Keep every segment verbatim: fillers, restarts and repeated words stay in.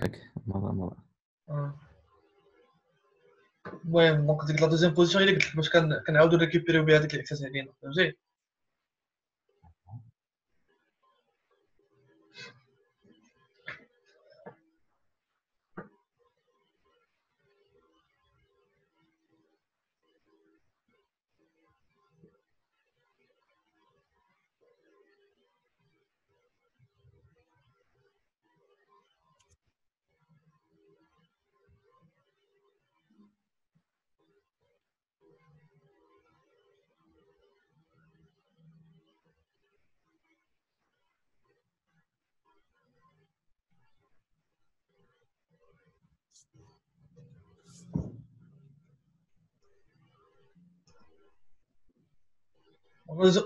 Tac, on va, on va. Ah. المهم دونك ديك لا دوزيام بوزيسيون هي اللي قلت لك باش كنعاودو ريكوبيريو بها ديك الاحساس علينا فهمتي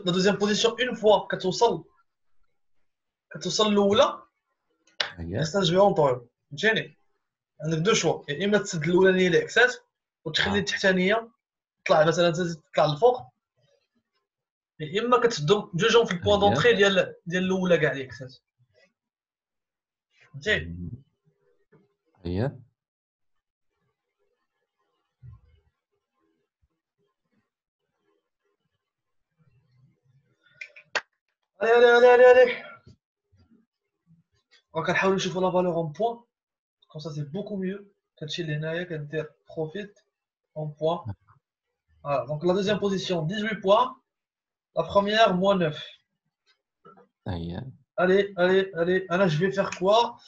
La deuxième position, une fois que tu sors, que tu sors l'oula, je vais entendre. Génial. On a deux choix. Et il met cette l'oula ni l'excès, ou tu crées l'titanier, t'as la salle, t'as le fort. Et il met que tu donnes deux gens sur le point d'entrée, dial dial l'oula gardé l'excès. Génial. Yeah. Allez, allez, allez, allez. On va essayer de trouver la valeur en points. Comme ça, c'est beaucoup mieux. Quand tu as profit en points. Voilà, donc la deuxième position, dix-huit points. La première, moins neuf. Allez, allez, allez. Alors, je vais faire quoi?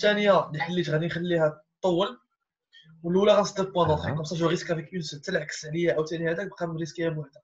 Tania, je vais faire un tour. Ou l'oula, c'est le point d'entrée. Comme ça, je risque avec une. C'est la xalia ou tania, je vais risquer un mouette.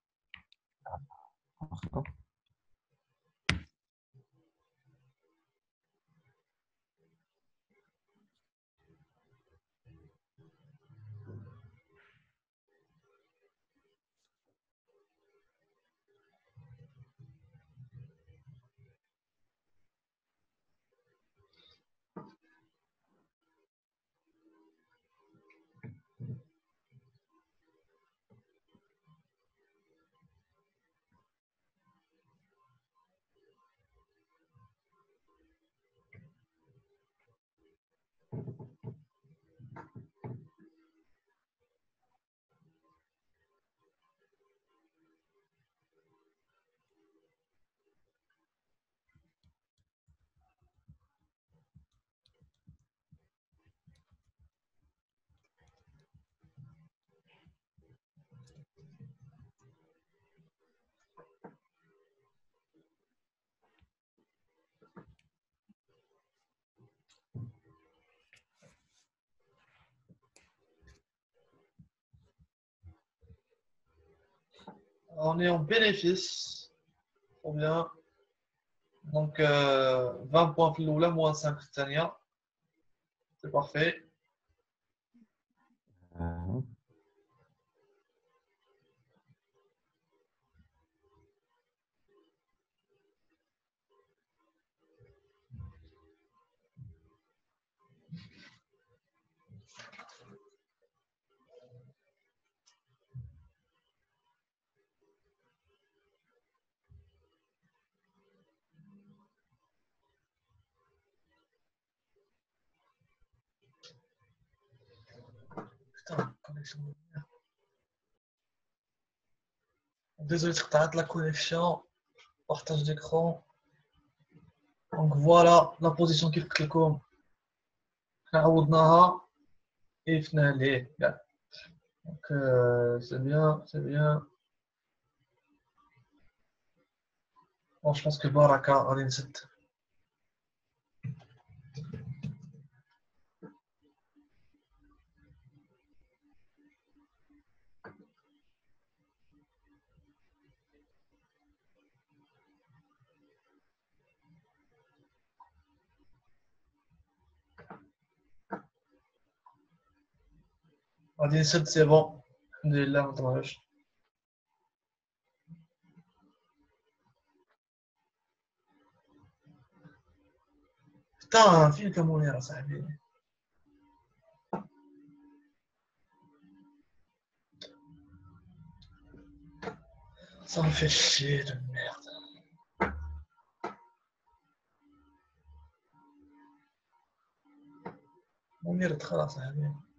On est en bénéfice, ou bien, donc euh, vingt points pour l'oula, moins cinq pour Tania, c'est parfait. Euh... Désolé, je t'arrête la connexion. Partage d'écran. Donc voilà la position qui fait le com. Donc euh, c'est bien, c'est bien. Bon, je pense que Baraka a une sept. On dit sept, c'est bon. Alhamdulillah, on t'en rage. Putain, fais le camoulier, ça va bien. Ça me fait chier de merde. ونرد خلاص يا حبيبي.